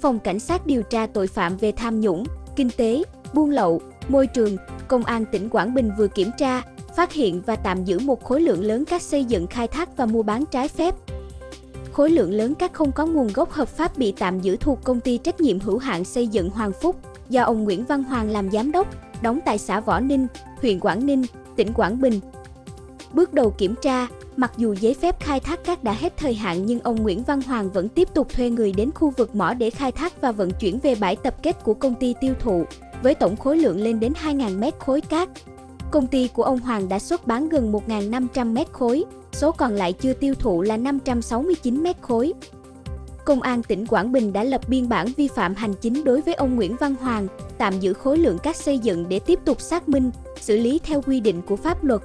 Phòng Cảnh sát điều tra tội phạm về tham nhũng, kinh tế, buôn lậu, môi trường, Công an tỉnh Quảng Bình vừa kiểm tra, phát hiện và tạm giữ một khối lượng lớn cát xây dựng khai thác và mua bán trái phép. Khối lượng lớn cát không có nguồn gốc hợp pháp bị tạm giữ thuộc Công ty Trách nhiệm Hữu hạn Xây dựng Hoàng Phúc, do ông Nguyễn Văn Hoàng làm giám đốc, đóng tại xã Võ Ninh, huyện Quảng Ninh, tỉnh Quảng Bình. Bước đầu kiểm tra, mặc dù giấy phép khai thác cát đã hết thời hạn nhưng ông Nguyễn Văn Hoàng vẫn tiếp tục thuê người đến khu vực mỏ để khai thác và vận chuyển về bãi tập kết của công ty tiêu thụ, với tổng khối lượng lên đến 2.000 mét khối cát. Công ty của ông Hoàng đã xuất bán gần 1.500 mét khối, số còn lại chưa tiêu thụ là 569 mét khối. Công an tỉnh Quảng Bình đã lập biên bản vi phạm hành chính đối với ông Nguyễn Văn Hoàng, tạm giữ khối lượng cát xây dựng để tiếp tục xác minh, xử lý theo quy định của pháp luật.